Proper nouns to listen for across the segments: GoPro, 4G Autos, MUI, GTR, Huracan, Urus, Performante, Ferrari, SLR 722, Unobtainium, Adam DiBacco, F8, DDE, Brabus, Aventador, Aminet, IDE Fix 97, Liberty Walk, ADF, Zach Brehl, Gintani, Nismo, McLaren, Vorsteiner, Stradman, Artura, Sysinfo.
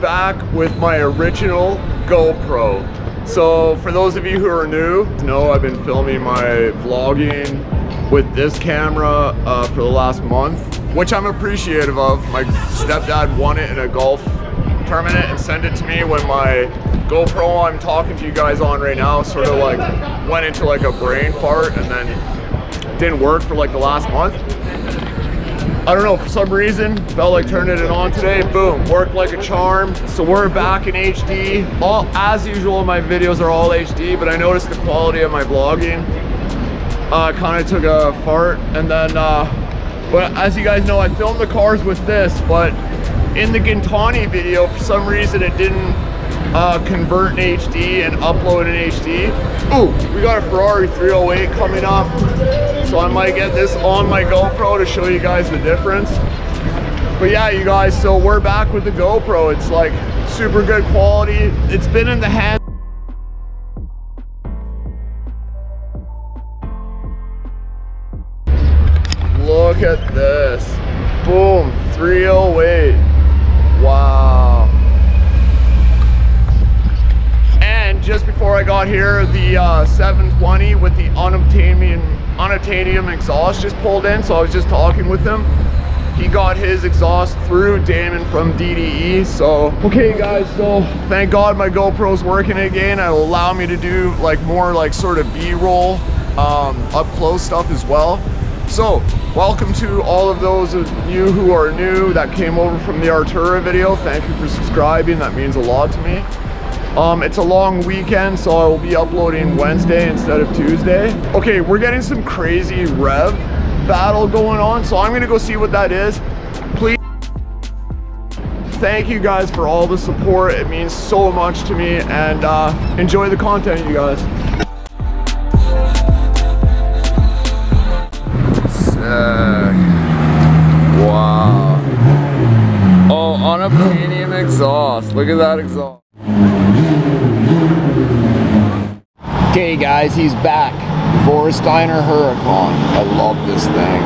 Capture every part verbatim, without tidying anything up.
back with my original GoPro. So for those of you who are new, know I've been filming my vlogging with this camera uh, for the last month, which I'm appreciative of. My stepdad won it in a golf tournament and sent it to me when my GoPro I'm talking to you guys on right now sort of like went into like a brain fart and then didn't work for like the last month. I don't know, for some reason, felt like turning it on today, boom, worked like a charm. So we're back in H D. All, as usual, my videos are all H D, but I noticed the quality of my vlogging uh, kind of took a fart. And then, uh, but as you guys know, I filmed the cars with this, but in the Gintani video, for some reason, it didn't uh, convert in H D and upload in H D. Ooh, we got a Ferrari three oh eight coming up. So I might get this on my GoPro to show you guys the difference. But yeah, you guys, so we're back with the GoPro. It's like super good quality. It's been in the hands. Look at this. Boom, three oh eight. Wow. And just before I got here, the uh, seven twenty with the unobtainium Unobtainium exhaust just pulled in, so I was just talking with him. He got his exhaust through Damon from D D E. So okay guys, so thank God my GoPro's working again. It'll allow me to do like more like sort of B-roll um, up close stuff as well. So welcome to all of those of you who are new that came over from the Artura video. Thank you for subscribing, that means a lot to me. Um, it's a long weekend, so I will be uploading Wednesday instead of Tuesday. Okay, we're getting some crazy rev battle going on, so I'm gonna go see what that is. Please, thank you guys for all the support. It means so much to me, and uh, enjoy the content, you guys. Sick. Wow. Oh, unobtainium exhaust. Look at that exhaust. Okay guys, he's back. Vorsteiner Huracan. I love this thing.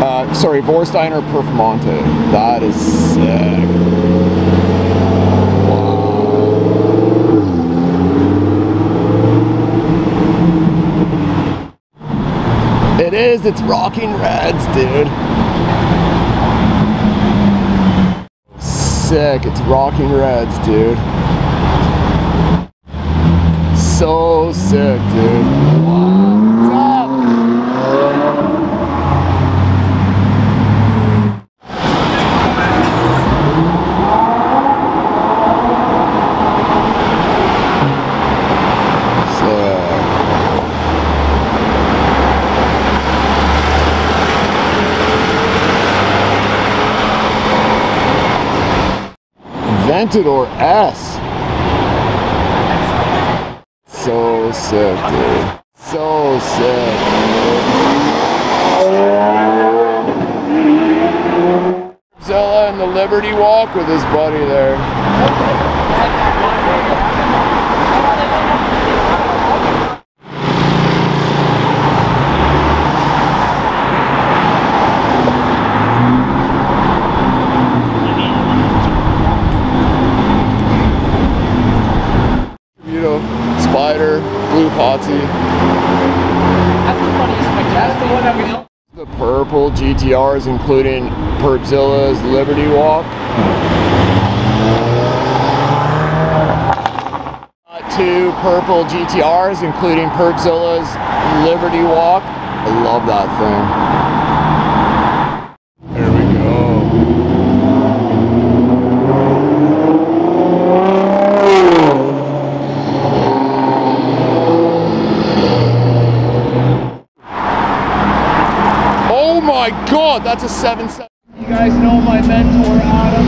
Uh, sorry, Vorsteiner Performante. That is sick. Wow. It is, it's rocking reds, dude. Sick, it's rocking reds, dude. So sick, dude. What's up? Aventador S. So sick, dude. So sick. Zella in the Liberty Walk with his buddy there. Blue Potsy. That's the funniest picture. That's the one that we don't. The purple G T Rs, including Perpzilla's Liberty Walk. Uh, two purple G T Rs, including Perpzilla's Liberty Walk. I love that thing. Oh my God, that's a seven seven. You guys know my mentor, Adam.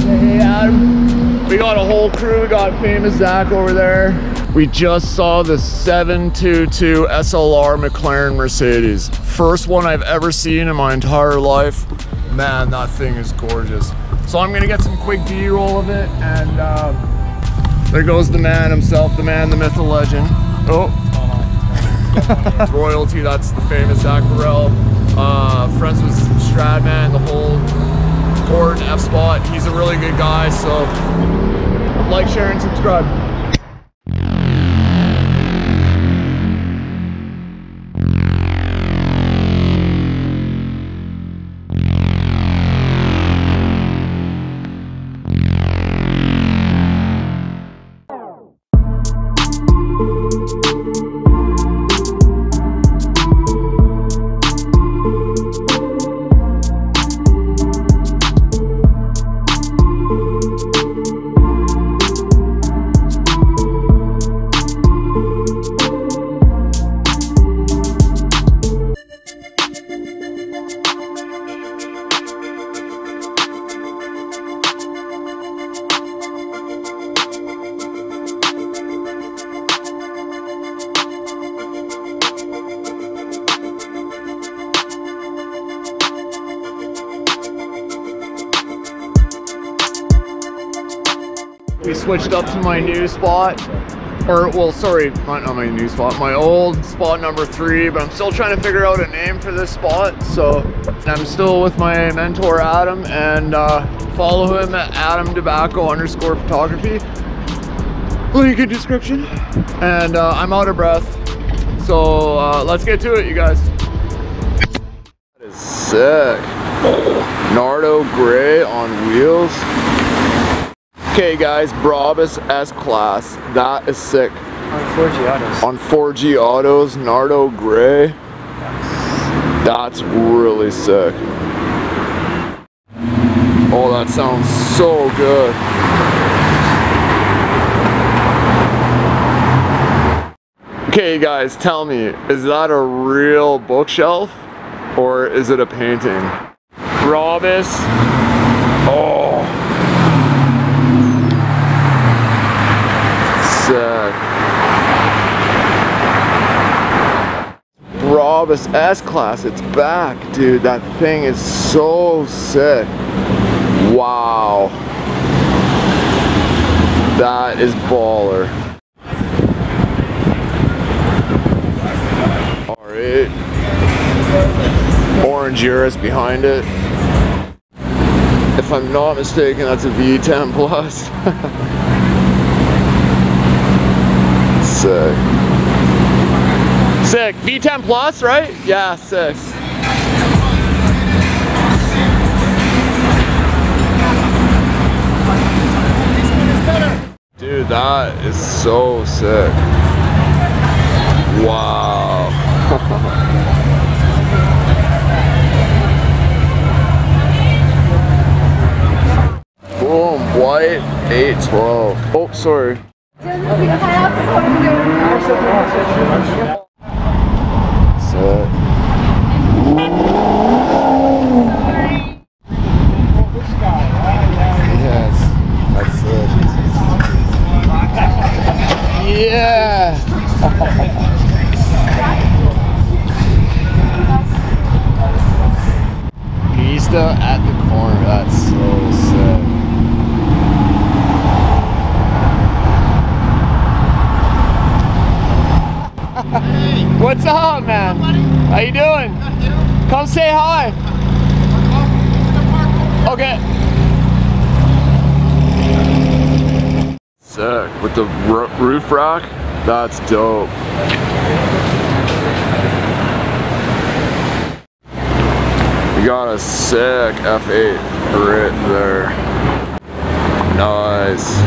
Say hey, Adam. We got a whole crew. We got famous Zach over there. We just saw the seven twenty-two S L R McLaren Mercedes. First one I've ever seen in my entire life. Man, that thing is gorgeous. So I'm gonna get some quick B-roll of it, and uh, there goes the man himself, the man, the myth, the legend. Oh. Royalty, that's the famous Zach Brehl. Uh, friends with Stradman, the whole support and F spot. He's a really good guy, so like, share, and subscribe. We switched up to my new spot, or well, sorry, not on my new spot, my old spot number three, but I'm still trying to figure out a name for this spot. So I'm still with my mentor Adam, and uh, follow him at Adam DiBacco underscore photography, link in description. And uh, I'm out of breath, so uh, let's get to it, you guys. That is sick. Nardo Gray on wheels. Okay guys, Brabus S-Class, that is sick. On four G Autos. On four G Autos, Nardo Gray. Yes. That's really sick. Oh, that sounds so good. Okay guys, tell me, is that a real bookshelf or is it a painting? Brabus. Oh. Brabus S-Class, it's back, dude. That thing is so sick. Wow, that is baller. R eight, orange Urus behind it. If I'm not mistaken, that's a V ten plus. Sick. Sick. V ten plus, right? Yeah, sick. Dude, that is so sick. Wow. Boom, white eight twelve. Oh, sorry. What's up, man? How you doing? Come say hi. Okay. Sick. With the roof rack? That's dope. You got a sick F eight right there. Nice.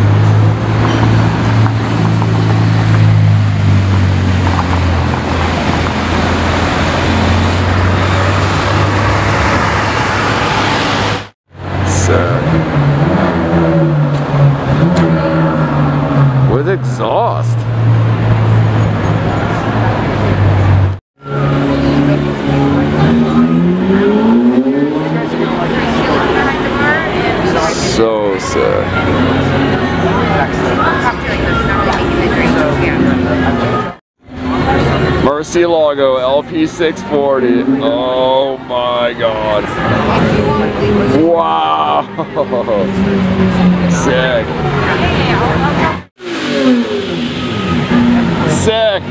With exhaust. So sad. Murcielago L P six forty. Oh my god. Wow. Sick. Sick.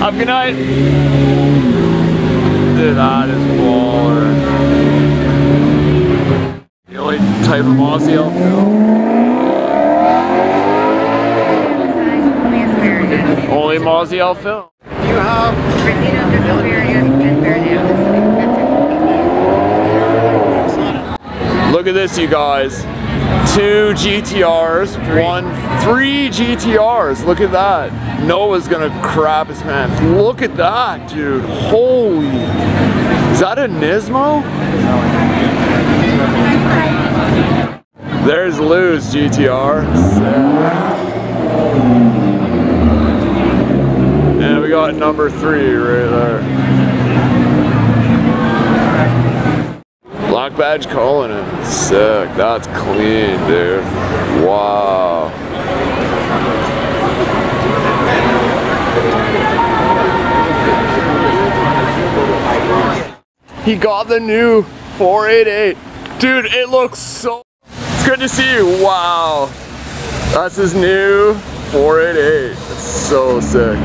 Have a good night. Dude, that is baller. type of Aussie. Only Aussie I'll film. You have look at this, you guys. Two G T Rs, three. one, three G T Rs. Look at that. Noah's gonna crap his pants. Look at that, dude. Holy. Is that a Nismo? There's Lou's G T R. And we got number three right there. Black badge calling it. Sick. That's clean, dude. Wow. He got the new four eighty-eight. Dude, it looks so... It's good to see you. Wow. That's his new four eighty-eight. It's so sick.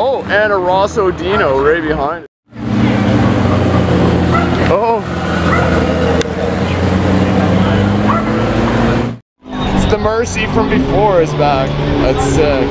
Oh, and a Rosso Dino right behind it. Oh. It's the Mercy from before is back. That's sick.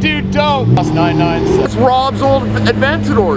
Dude, dope. That's nine nine. It's Rob's old Aventador.